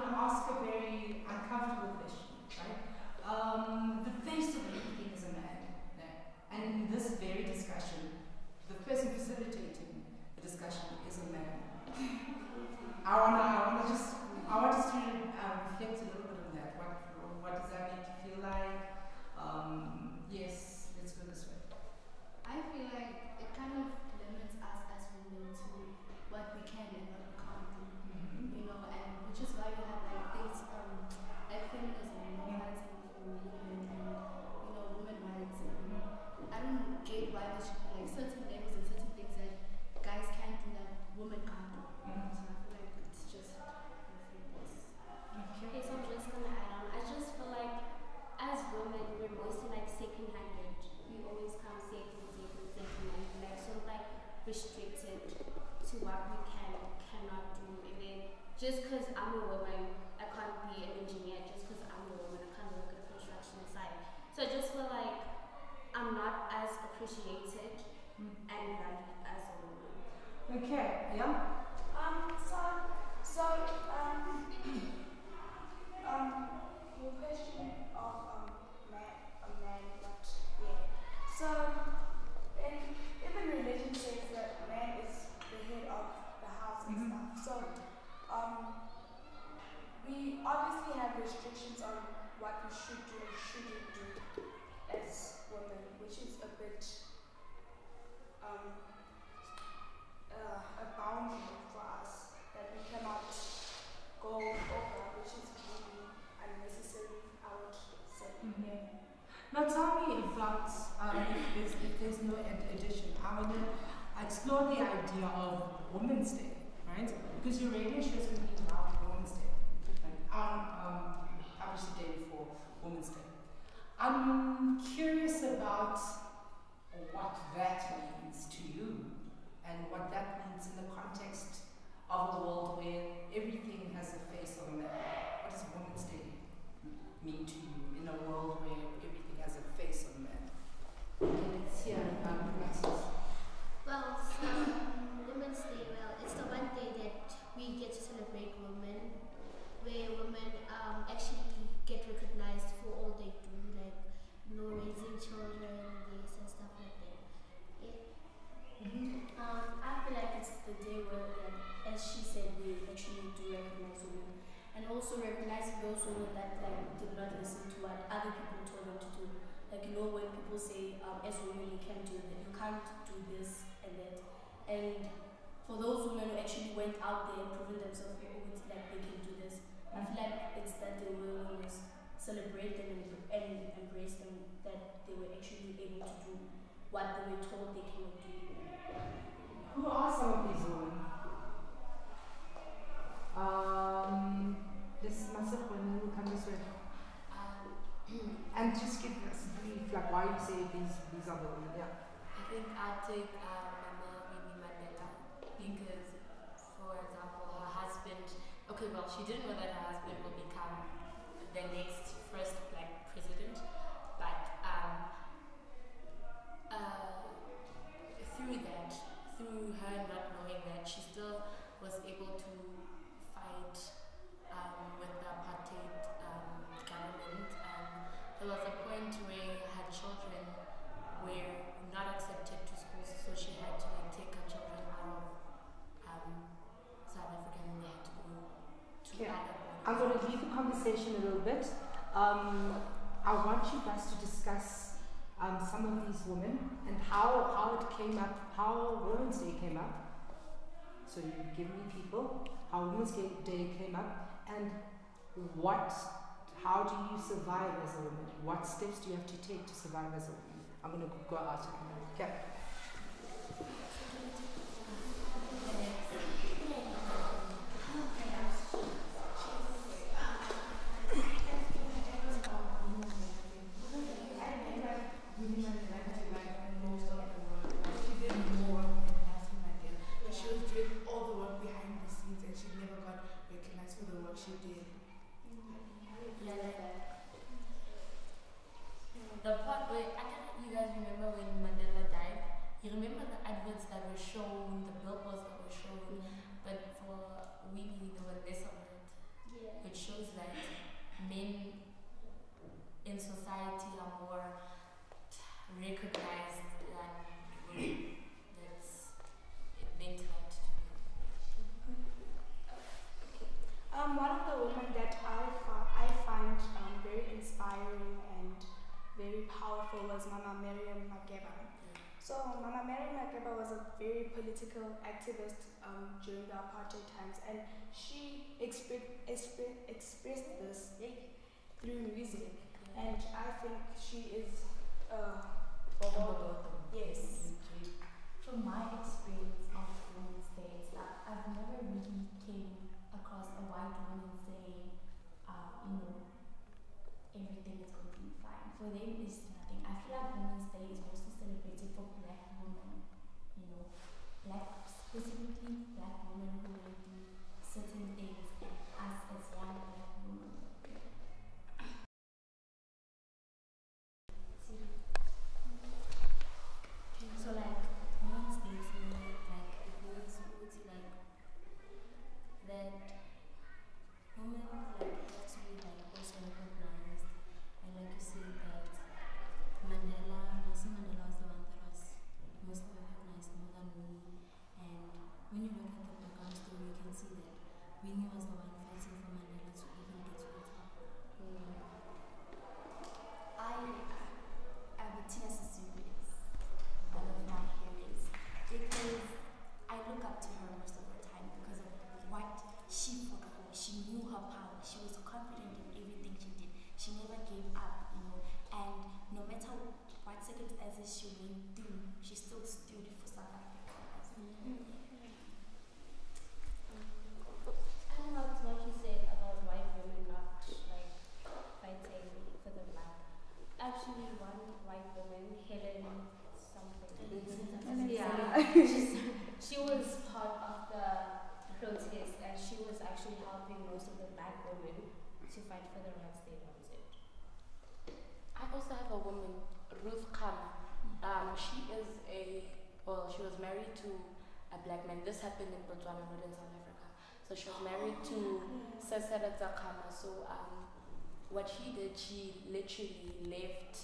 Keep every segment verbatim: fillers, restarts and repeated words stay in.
I'm going to ask a very uncomfortable question, right? Um, the face of everything is a man. No. And in this very discussion, the person facilitating the discussion is a man. I want to I wanna just, I want us to uh, reflect a little bit on that. What, what does that make you feel like? Um, yes, let's go this way. I feel like it kind of limits us as women to what we can and what we can't do. Mm-hmm. You know, and which is why we have like things um like feminism and women rights and movement and you know, women rights and I don't get why there should be like certain levels and certain things that guys can't do that women can't do. Mm-hmm. So I feel like it's just okay. Okay, so I'm just gonna add on. I just feel like as women we're mostly like second handed. We always come second, second, second and like sort of like restricted to what we can or cannot do. And then just because I'm a woman, I can't be an engineer. Just because I'm a woman, I can't work at a construction site. So I just feel like I'm not as appreciated mm. and valued as a woman. Okay, yeah. Um. So, so um, um, your question of um, man, a man, not yeah. So, and even religion says that man is head of the house and mm-hmm. stuff. So um, we obviously have restrictions on what we should do and shouldn't do as women, which is a bit um, uh, a boundary for us that we cannot go over, which is really unnecessary, I would say. Mm-hmm. Yeah. Now tell me about um, if, if there's no addition. I mean, explore the idea of Women's Day, right? Because your radio shows we need about Women's Day. Um, um, obviously day before Women's Day. I'm curious about what that means to you and what that means in the context of a world where everything has a face of a man. What does Women's Day mean to you in a world where everything has a face of a man? And it's here in our classes. Well, so um, Women's Day, well, it's the one day that we get to celebrate women, where women um, actually get recognized for all they do, like, you know, raising children, this and stuff like that. Yeah. Mm-hmm. um, I feel like it's the day where, like, as she said, we actually do recognize women, and also recognizing those women that like, did not listen to what other people told them to do. Like, you know, when people say, um, as women, you can't do that, you can't do this. That. And for those women who actually went out there and proven themselves that like, they can do this, I feel like it's that they will always celebrate them and embrace them, that they were actually able to do what they were told they cannot do. Who are some of these women? Um, this is myself when you come this way. Um, and just give us a brief, like why you say these, these are the women, yeah. I think I'll take um, Mama Mimi Mandela because, for example, her husband, okay, well, she didn't know that her husband will become the next first black president, but um, uh, through that, through her not knowing that, she still was able to fight um, with the apartheid um, government. Um, there was a point where her children were not accepted to schools, so she had to like take her children out of um, South Africa and they had to go to yeah. other bodies. I'm going to leave the conversation a little bit. Um, I want you guys to discuss um, some of these women and how, how it came up, how Women's Day came up. So you give me people, how Women's Day came up and what, how do you survive as a woman? What steps do you have to take to survive as a woman? I'm going to go out to come out. Okay. Show shows that men in society are more recognized than women. That's meant out to me. Um, one of the women that I I find um, very inspiring and very powerful was Mama Miriam Makeba. Yeah. So Mama Miriam Makeba was a very political activist um, during the apartheid times, and she expre expre expressed this through music. Yeah. And I think she is uh, bold. Yes. From my experience of Women's Day, like, I've never really came across a white woman saying, uh, you know, everything is going to be fine. For them, it's nothing. I feel like Women's Day is mostly celebrated for black women, you know, black, specifically black women who will do certain things that us as young black women will do. So, like, Women's Day to me, like, it goes to, like, that women, like, have to be, like, also recognized. And, like, you see that Mandela, Nelson Mandela was the one that was most recognized more than Winnie. And when you look at the background story, you can see that Winnie was the one fighting for Mandela to even get to the top. I am a T S student, one of my heroes, because I look up to her most of the time because of what she fought for. She knew her power. She was confident in everything she did. She never gave up, you know. And no matter what circumstances she went through, she still stood for South Africa. Mm-hmm. I don't know what you said about white women not like fighting for the black. Actually, one white woman, Helen something. Yeah, She's, she was part of the protest, and she was actually helping most of the black women to fight for the rights they wanted. I also have a woman, Ruth Kama. Um, she is a well. She was married to a black man. This happened in Botswana, not in South Africa. So she was married to Sasarata Kama. So um, what she did, she literally left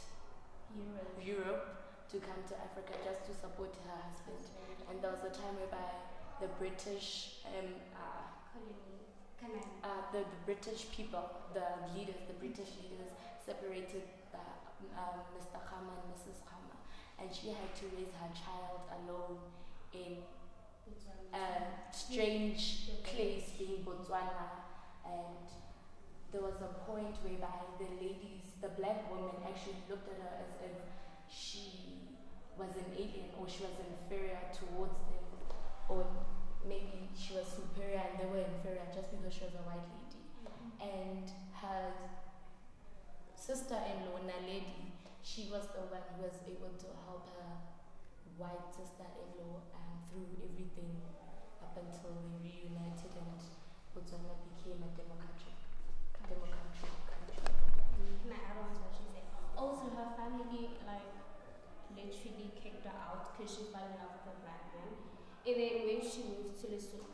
Europe. Europe to come to Africa just to support her husband. And there was a time whereby the British, um, uh, uh, the, the British people, the leaders, the British leaders separated the, um, Mister Khama and Missus Khama, and she had to raise her child alone in a strange place, being Botswana. And there was a point whereby the ladies, the black women, actually looked at her as if she was an alien, or she was inferior towards them, or maybe she was superior and they were inferior just because she was a white lady. Mm-hmm. And her sister-in-law, Naledi, she was the one who was able to help her white sister-in-law um, through everything up until they reunited and Botswana became a democratic. Also, her family like literally kicked her out because she fell in love with a black man. And then when she moved to Lesotho,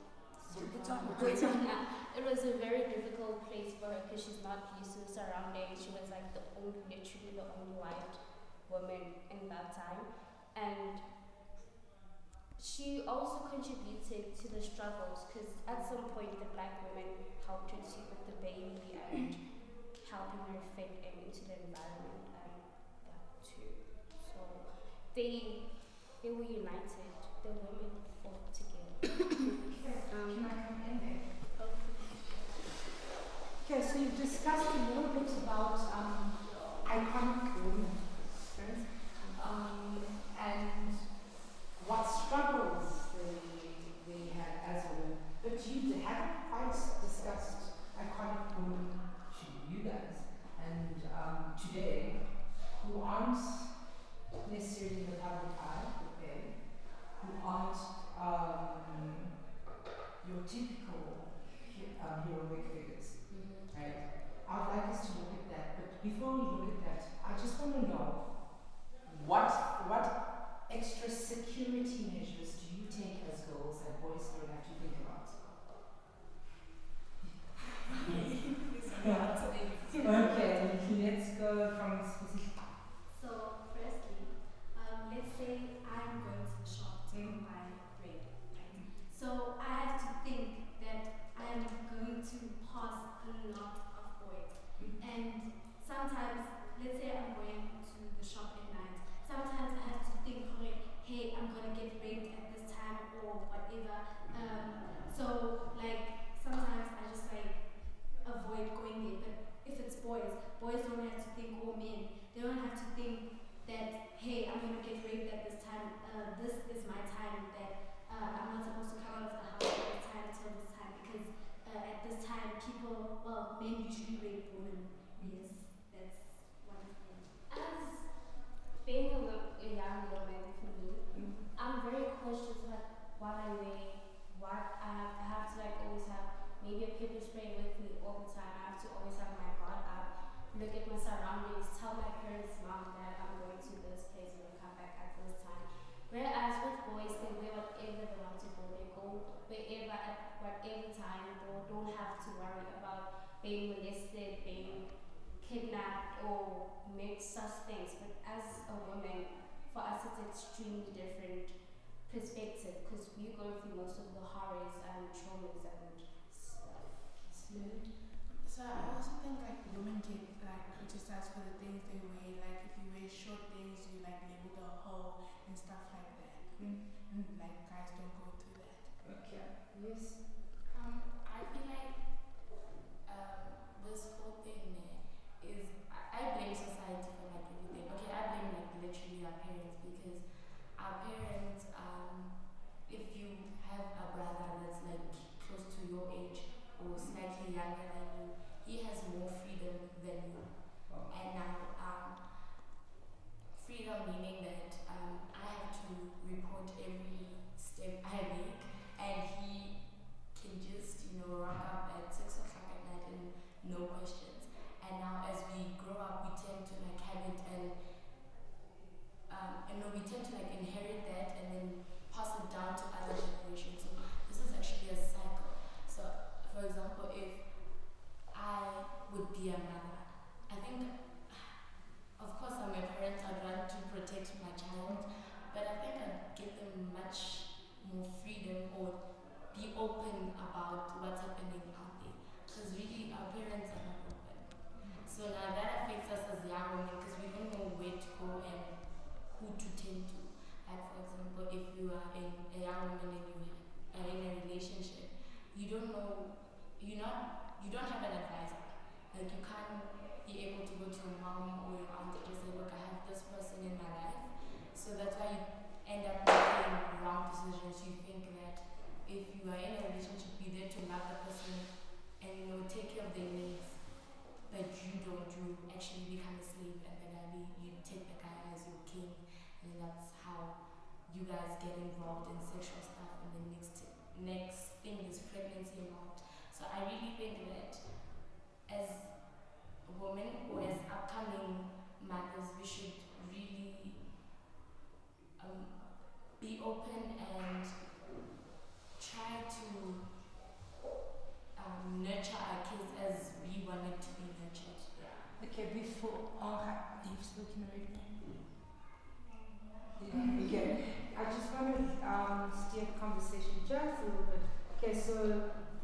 it was a very difficult place for her because she's not used to surrounding. She was like the only, literally the only white woman in that time, and she also contributed to the struggles because at some point the black women helped her to with the baby and helping her fit in into the environment and that too. So they they were united. The women fought together. um, Can I come in there? Okay. Okay, so you've discussed a little bit about um, iconic women, right? Um, and what struggles they, they had as women, but you haven't quite discussed iconic women to you guys, and um, today, who aren't necessarily in the public eye, okay, who aren't um, your typical um, heroic figures, mm-hmm. Right? I'd like us to look at that, but before we look at that, I just want to know will not avoid. And sometimes, let's say I'm going to the shop at night, sometimes I have to think, hey, I'm going to get raped at this time or whatever. Um, so, like, sometimes I just like avoid going there. But if it's boys, boys don't have to think, oh, men, they don't have to think that, hey, I'm going to get raped at this time, uh, this is my time, that uh, I'm not supposed to come out of the house at this time till this time, because uh, at this time, people, well, men usually rape women. Yes, that's one thing. As being a, little, a young woman for me, mm-hmm. I'm very conscious of like, what I wear, what I have, I have to like always have maybe a pepper spray with me all the time. I have to always have my guard up, look at my surroundings, tell my parents, mom, dad, I'm going to this place and I'll come back at this time. Whereas with boys, they wear whatever they want to go. They go wherever at whatever time. They don't have to worry about being molested, being kidnapped or make such things. But as a woman, for us it's an extremely different perspective because we go through most of the horrors and traumas and stuff. So I also think like women get like criticized for the things they wear. Like if you wear short things, you like labeled a hoe and stuff like that. Mm. And like guys don't go through that. Okay. Yes. Um, I feel like um this whole thing is, I blame society for like everything. Okay, I blame like literally our parents because our parents, um, if you have a brother that's like close to your age or slightly younger than you, he has more freedom than you. Wow. And now, um, freedom meaning that um, I have to report every step I make, and he can just, you know, rock up at six o'clock at night and no questions. And now as we grow up, we tend to like have it and, um, and no, we tend to like inherit that and then pass it down to other generations. So this is actually a cycle. So for example, if I would be a mother, I think, of course I'm a parent, I'd want to protect my child, but I think I'd give them much more freedom or be open about what's happening out there. Because really our parents are not. So now that affects us as young women because we don't know where to go and who to tend to. Like for example, if you are in a young woman and you are in a relationship, you don't know, you not, you don't have an advisor. Like you can't be able to go to your mom or your aunt and just say, look, I have this person in my life. So that's why you end up making wrong decisions. You think that if you are in a relationship, be there to love the person and you know take care of their needs. But you don't, you actually become a slave, and then I mean, you take the guy as your king, and that's how you guys get involved in sexual stuff, and the next next thing is pregnancy involved. So I really think that as women or as upcoming mothers, we should really um, be open and try to Um, nurture our kids as we want it to be nurtured. Yeah. Okay, before uh, you've spoken already. Yeah. Okay, I just want to um, steer the conversation just a little bit. Okay, so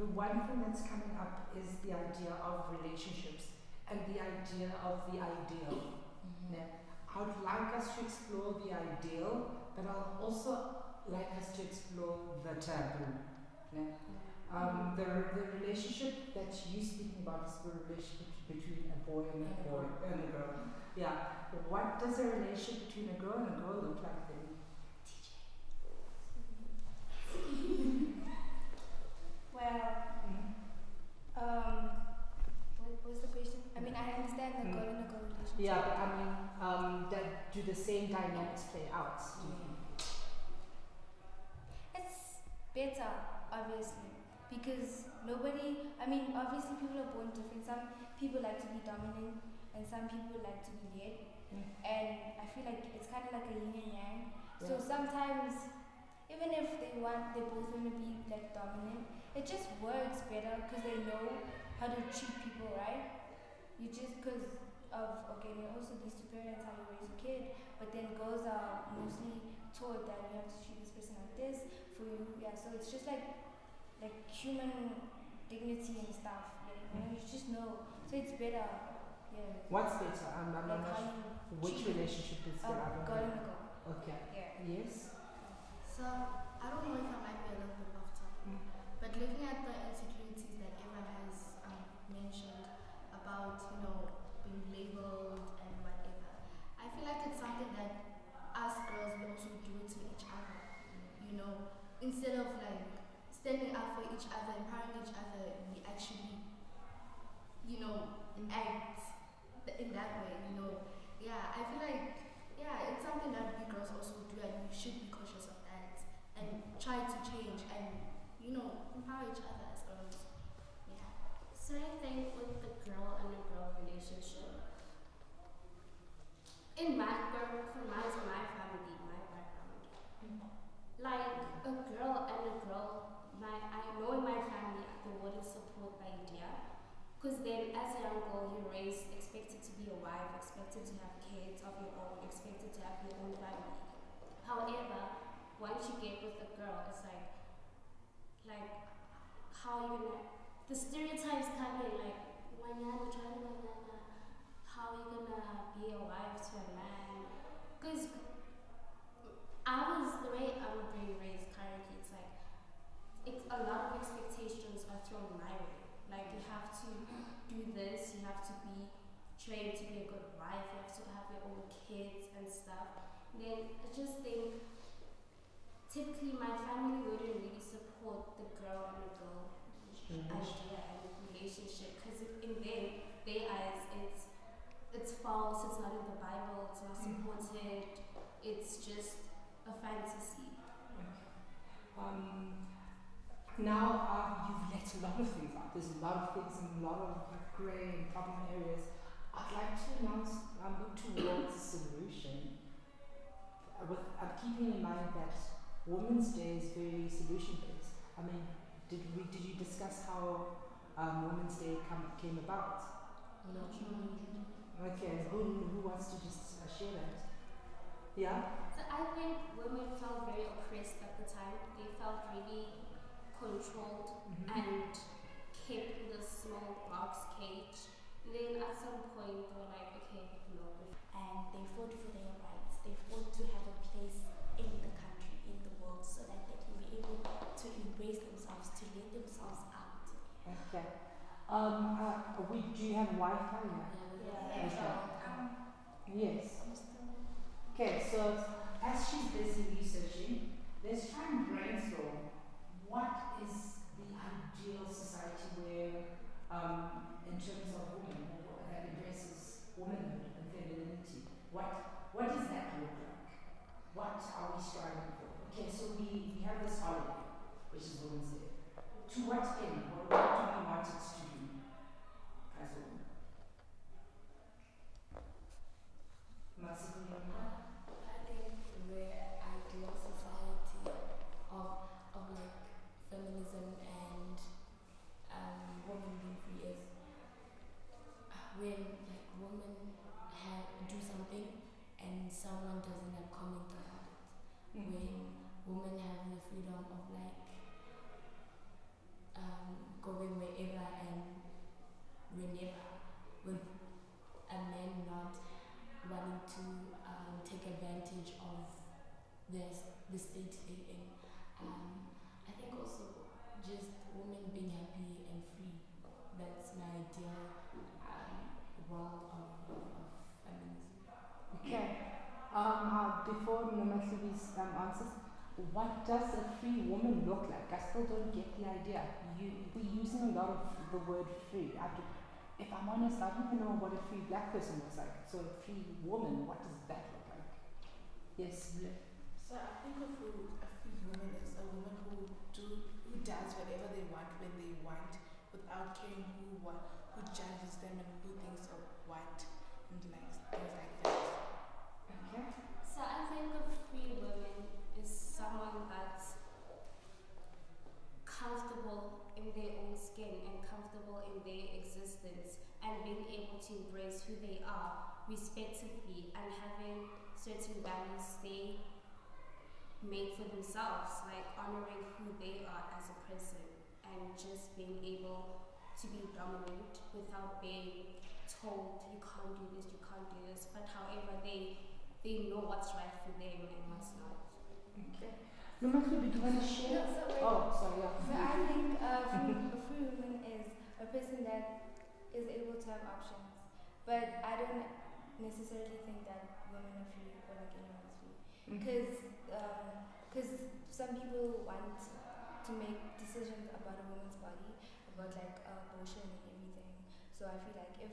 the one thing that's coming up is the idea of relationships and the idea of the ideal. Mm-hmm. Now, I would like us to explore the ideal, but I'll also like us to explore the taboo. Now, Um, the, the relationship that you're speaking about is the relationship between a boy and a boy and a girl. Yeah. What does a relationship between a girl and a girl look like then? T J. Well, mm. um, what was the question? I mean, I understand the mm. girl and a girl relationship. Yeah, but I mean, um, that do the same dynamics play out? Mm. It's better, obviously. Because nobody, I mean, obviously people are born different. Some people like to be dominant and some people like to be led. Mm. And I feel like it's kind of like a yin and yang. Yeah. So sometimes, even if they want, they both want to be like dominant, it just works better because they know how to treat people, right? You just, because of, okay, you're also these two parents, how you raise a kid, but then girls are mostly taught that you have to treat this person like this for you. Yeah, so it's just like, like human dignity and stuff, you know, it's just So it's better. Yeah. What's better? I'm, I'm like not which cheating. Relationship is better? Um, girl and girl. Okay. Yeah. Yes. So I don't know if I might be a little bit off topic, mm. but looking at the insecurities that Eva has um, mentioned about, you know, being labeled and whatever, I feel like it's something that us girls we also do to each other. Mm. You know, instead of like standing up for each other, empowering each other, we actually, you know, act in that way, you know. Yeah, I feel like, yeah, it's something that we girls also do, and we should be cautious of that and try to change and, you know, empower each other as girls. Yeah. So I think with the girl and the girl relationship, in my girl, from my, my family, my background, mm-hmm. like a girl and a girl, my I know in my family they wouldn't support the idea. Because then, as a young girl, you're raised, expected to be a wife, expected to have kids of your own, expected to have your own family. However, once you get with a girl, it's like, like, how you gonna, the stereotypes come in, like, how you gonna be a wife to a man? Because I was, the way I'm being raised currently, it's like, it's a lot of expectations are thrown my way. Like, you have to do this, you have to be trained to be a good wife, you have to have your own kids and stuff. And then I just think, typically my family wouldn't really support the girl and the girl mm-hmm. idea and relationship, because in them, their eyes, it's, it's false, it's not in the Bible, it's not supported, mm-hmm. it's just a fantasy. Okay. Um, Now, uh, you've let a lot of things out. There's a lot of things and a lot of grey and problem areas. I'd like to announce, um, look towards a solution. Uh, with, uh, keeping in mind that Women's Day is very solution-based. I mean, did we did you discuss how um, Women's Day come, came about? No. Okay, who, who wants to just uh, share that? Yeah? So I think women felt very oppressed at the time. They felt really controlled mm-hmm. and kept in this small box cage. Then at some point they were like, okay, no. And they fought for their rights. They fought to have a place in the country, in the world, so that they can be able to embrace themselves, to let themselves out. Okay. Um, uh, we, do you have Wi-Fi now? Yeah. Okay. Um, yes. Okay, so as she's busy researching, let's try and brainstorm. What is the ideal society where, um, in terms of women, that addresses womanhood and femininity? What what does that look like? What are we striving for? Okay, so we, we have this holiday, which is Women's Day. To what end? What, what do we want it to be as women? I think we're ideal society of of like feminism and um, women being free is when like women have, do something and someone doesn't have comment about it. Mm-hmm. When women have the freedom of like um, going wherever and whenever, with a man not wanting to um, take advantage of this the state they're in. Um, I think also just women being happy and free. That's my ideal um, world of, of feminism. Okay. Um, uh, before Nomasibi's um, answers, what does a free woman look like? I still don't get the idea. You, we're using a lot of the word free. I do, if I'm honest, I don't even know what a free black person looks like. So a free woman, what does that look like? Yes. So I think a free, a free woman is a woman who do who does whatever they want when they want, without caring who what, who judges them and who thinks of what and likes things like that. Okay. So I think a free woman is someone that's comfortable in their own skin and comfortable in their existence and being able to embrace who they are respectively and having certain values they made for themselves, like honoring who they are as a person and just being able to be dominant without being told you can't do this, you can't do this, but however they they know what's right for them and what's not. Okay. No, Makeba, do you want to share? No, so oh, sorry. Yeah. So I think uh, a free woman is a person that is able to have options, but I don't necessarily think that women are free or like anyone is free, because because um, some people want to make decisions about a woman's body, about like abortion and everything. So I feel like if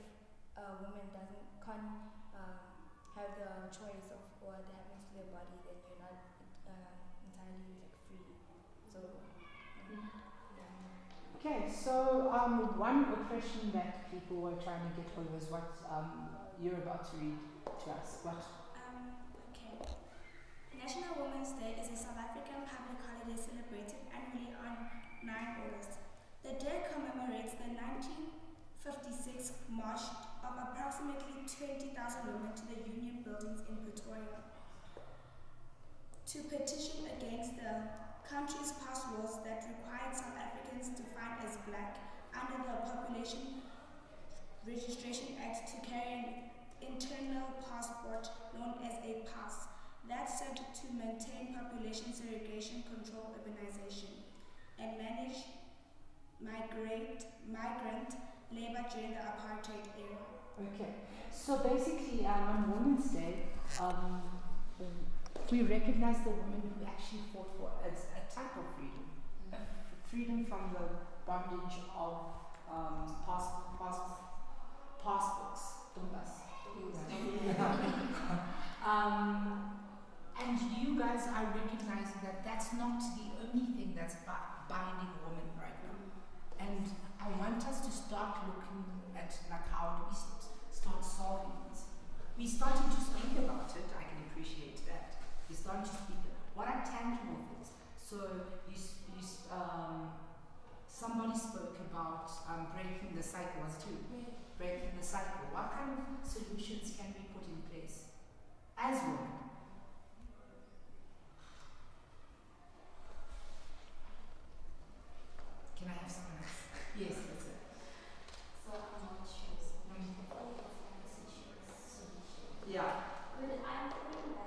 a woman doesn't can't um, have the choice of what happens to their body, then you're not um, entirely like free. So mm-hmm. yeah. Okay, so um, one oppression that people were trying to get over is what um, you're about to read to us. What? Um, okay. National Women's Day is a South African public holiday celebrated annually on the ninth of August. The day commemorates the nineteen fifty-six march of approximately twenty thousand women to the Union Buildings in Pretoria to petition against the country's past laws that required South Africans defined as black under the Population Registration Act to carry an internal passport known as a pass. That's said to maintain population segregation, control urbanization, and manage migrate, migrant labor during the apartheid era. Okay, so basically um, on Women's Day, um, we recognize the women who actually fought for as a type of freedom, mm-hmm. freedom from the bondage of um, pass, pass, passports, um, and you guys are recognizing that that's not the only thing that's binding women right now. And I want us to start looking at like how do we start solving this. We're starting to speak about it, I can appreciate that. We're starting to speak about what are tangible things. So you, you, um, somebody spoke about um, breaking the cycle, was too. Breaking the cycle. What kind of solutions can we put in place as women? Can I have someone else? Yes, that's it. So I'm not sure. So I think that's a solution. Yeah. But I'm thinking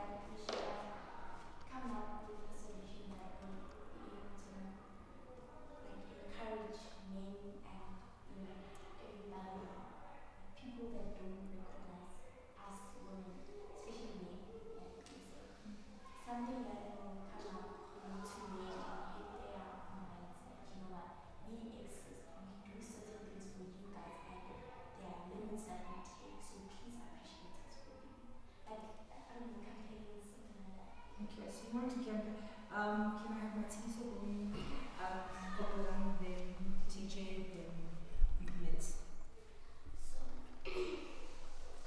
that we should come up with a solution that will be able to like, encourage men and you know, everybody, people that don't recognize us women, especially men, like something that will come up to men. Um, can I have my tea so we um, Popolang, then T J, then we commence. So,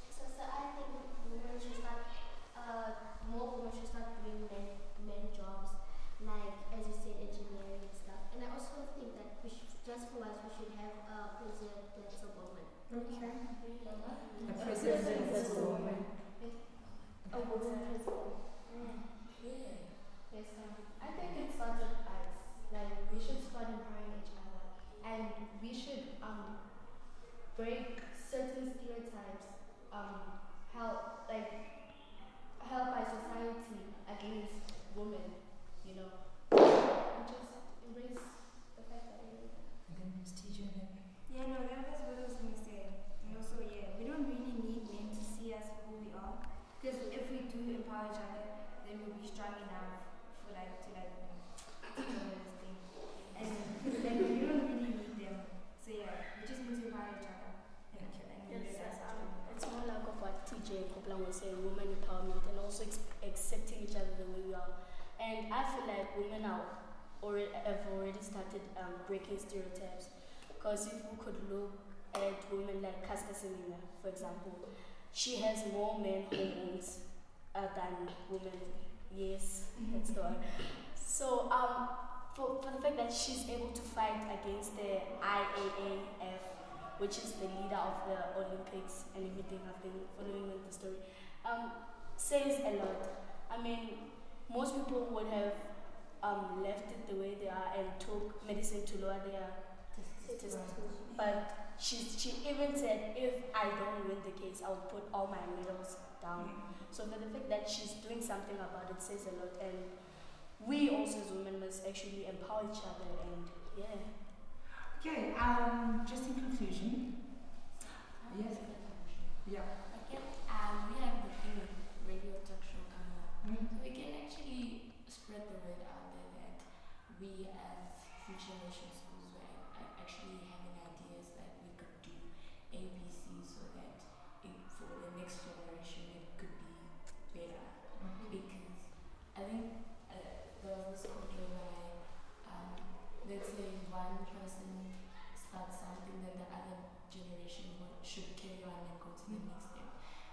so, so I think women should start, uh, more women should start doing men, men jobs, like as you said, engineering and stuff. And I also think that we should, just for us, we should have a president that's a woman. Okay. A president that's a woman. A woman president. Yeah. Yes, um, I think it starts with us. Like, we should start empowering each other. And we should um, break certain stereotypes um, held, like, held by society against women, you know. And just embrace the fact that we then there's T J and yeah, no, that was what I was going to say. And also, yeah, we don't really need men to see us for who we are. Because if we do empower each other, then we'll be strong enough. Like to like thing. And like we don't really need them. So yeah, we just need to empower each other. And, and yes, yes, um, it's more like of what T J Popollang was saying, women empowerment and also accepting each other the way we are. And I feel like women are already have already started um, breaking stereotypes. Because if we could look at women like Caster Semenya, for example, she has more men hormones uh, than women. Yes, that's the one. So, um, for, for the fact that she's able to fight against the I A A F, which is the leader of the Olympics and everything, I've been following with the story, um, says a lot. I mean, most people would have um, left it the way they are and took medicine to lower their testosterone. But She, she even said, if I don't win the case, I'll put all my medals down. Mm-hmm. So for the fact that she's doing something about it says a lot. And we also as women must actually empower each other. And yeah. Okay, um, just in conclusion. Um, yes. Yeah. Okay, um, we have the thing of radio talk show coming up. Mm-hmm. So we can actually spread the word out there that we as future nation schools are actually having ideas that we could do A B C so that it, for the next generation it could be better. Mm-hmm. Because I think uh, there was this quote where um, let's say one person starts something that the other generation should carry on and go to the next step.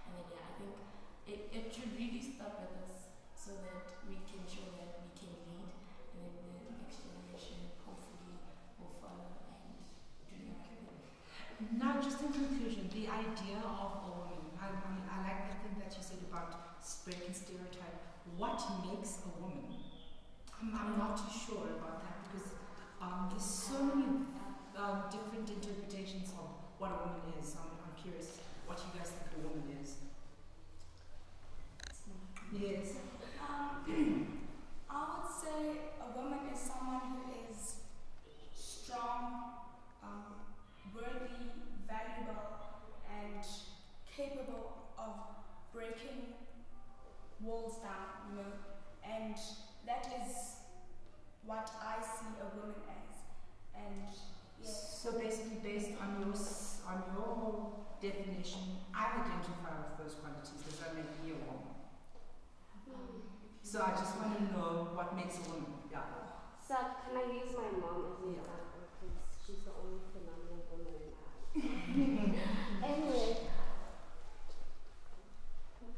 And then yeah, I think it, it should really stop with us so that we can show that we can lead, and then the next generation hopefully will follow and do that. Now, just in conclusion, the idea of a woman, I, I like the thing that you said about breaking stereotype. What makes a woman? I'm, I'm not too sure about that because um, there's so many um, different interpretations of what a woman is. I'm, I'm curious what you guys think a woman is. Yes. Um, I would say a woman is someone who is strong, um, worthy, valuable, and capable of breaking walls down, you know. And that is what I see a woman as. And yes. So basically, based on your on your definition, I identify with those qualities. Does that make me a woman? Mm. So I just want to know what makes a woman. Yeah. So can I use my mom as an example? Because she's the only phenomenal woman in my life. Anyway,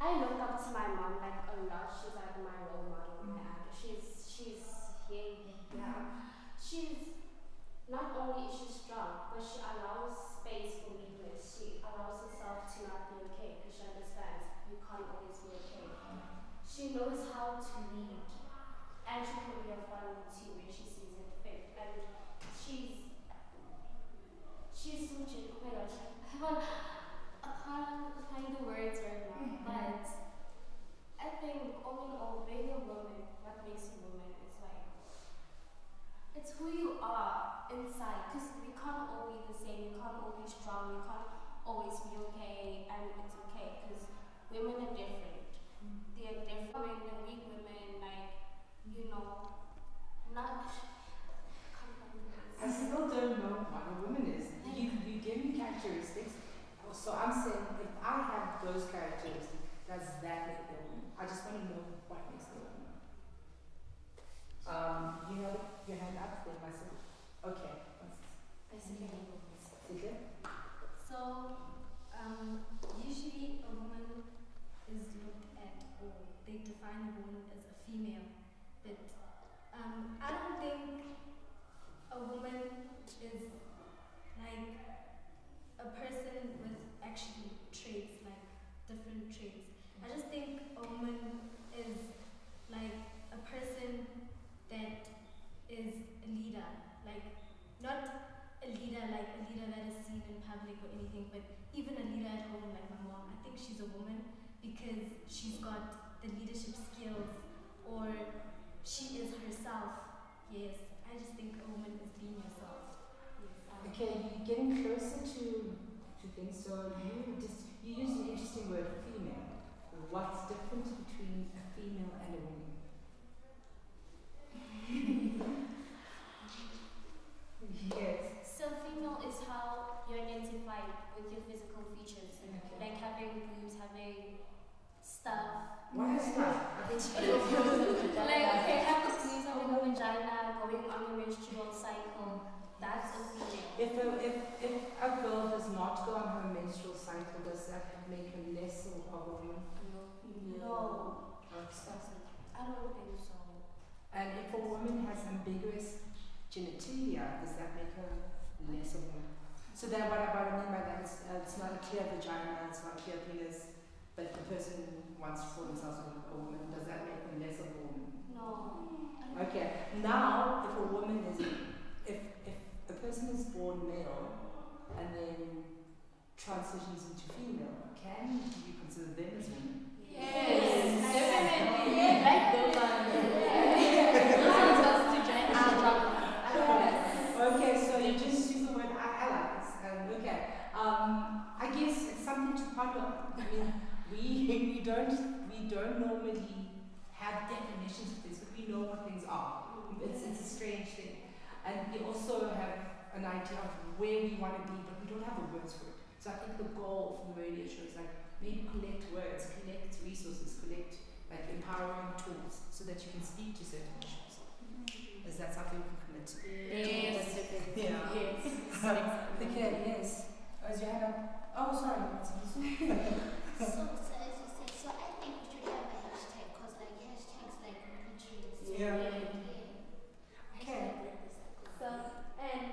I look up to my mom like a lot. She's like my role model. Mm. And she's she's here. Yeah. Mm. She's. Not only is she strong, but she allows space for weakness. She allows herself to not be okay because she understands you can't always be okay. She knows how to lead, and she can be a follower too when she sees it fit. And she's she's so genuine. I can't find the words right now, mm-hmm. but I think all in all, being a woman, what makes a woman is like. It's who you are inside, because we can't all be the same, we can't all be strong, we can't always be okay, and it's okay, because women are different. Mm. They are different, they're weak women, like, you know, not... I still don't know what a woman is. You, you give me characteristics, so I'm saying if I have those characteristics, does that make a woman? I just want to know what makes a woman. Um, you know, your hand up for myself. Okay. Basically. Okay. So, um, usually a woman is looked at, or they define a woman as a female. But um, I don't think a woman is like a person with actually traits, like different traits. I just think a woman is like a person that is a leader, like not a leader like a leader that is seen in public or anything, but even a leader at home like my mom. I think she's a woman because she's got the leadership skills, or she is herself. Yes, I just think a woman is being herself. Yes. Okay, you're getting closer to, to things, so you, just, you used an interesting word, female. What's the difference between a female and a woman? Yes. So female is how you identify with your physical features, okay. Like having boobs, having stuff. Why is that? Like okay, having boobs, having a vagina, going on a menstrual cycle. That's a female. If a, if if a girl does not go on her menstrual cycle, does that make her less of a woman? No. No. I don't think so. And if a woman has ambiguous genitalia, does that make her less of a woman? So then what, what I mean by that is uh, it's not a clear vagina, it's not a clear penis, but the person wants to call themselves a woman. Does that make them less of a woman? No. Okay. Now, if a woman is, if, if a person is born male and then transitions into female, can you consider them as women? Yes, definitely. Yes. Like those are those to join. Okay, so you just use the word allies. Um, okay, um, I guess it's something to ponder on. I mean, we we don't we don't normally have definitions of this, but we know what things are. It's it's a strange thing, and we also have an idea of where we want to be, but we don't have the words for it. So I think the goal from the radio show is like maybe collect words, collect resources, collect like empowering tools so that you can speak to certain issues. Is that something we can commit to? Yes. Yeah. Yes. The kid, yes. Oh, is your hand up? Oh, sorry. So, so I think we should have a hashtag because like hashtags like countries. Yeah. Yeah. Okay. So and.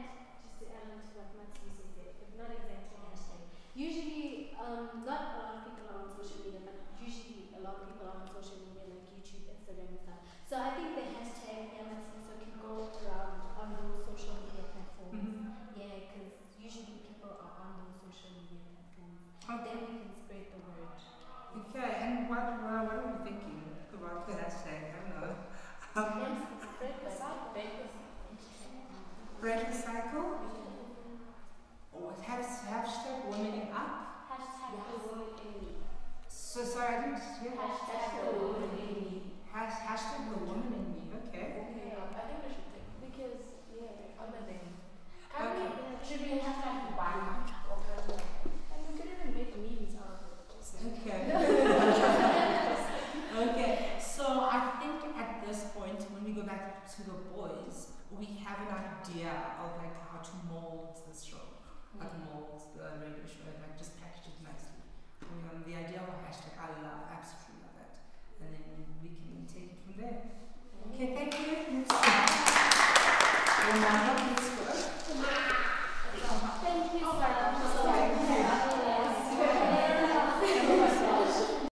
Not exactly hashtag. Usually, um, not a lot of people are on social media, but usually a lot of people are on social media like YouTube, Instagram and stuff. So I think the hashtag M L C so can go around on those social media platforms. Mm-hmm. Yeah, because usually people are on those social media platforms. Okay. Then we can spread the word. Okay, and what, what, what are we thinking about the hashtag? I don't know. Um, spread the cycle. Break the cycle? Hashtag women up. Hashtag yes. women in. So sorry, I didn't hear. Hashtag the woman in me. Has, hashtag the woman in me. Okay. Okay. I think we should take because yeah, I'm a thing. Okay. Should we hashtag one? And we could even make memes out of it. Okay. Okay. So I think at this point, when we go back to the boys, we have an idea of like how to mold this show. Like mold the radio show and like just package it nicely. Um, the idea of a hashtag, I love, absolutely love that. And then we can take it from there. Okay, thank you. Let's go. Thank you so much.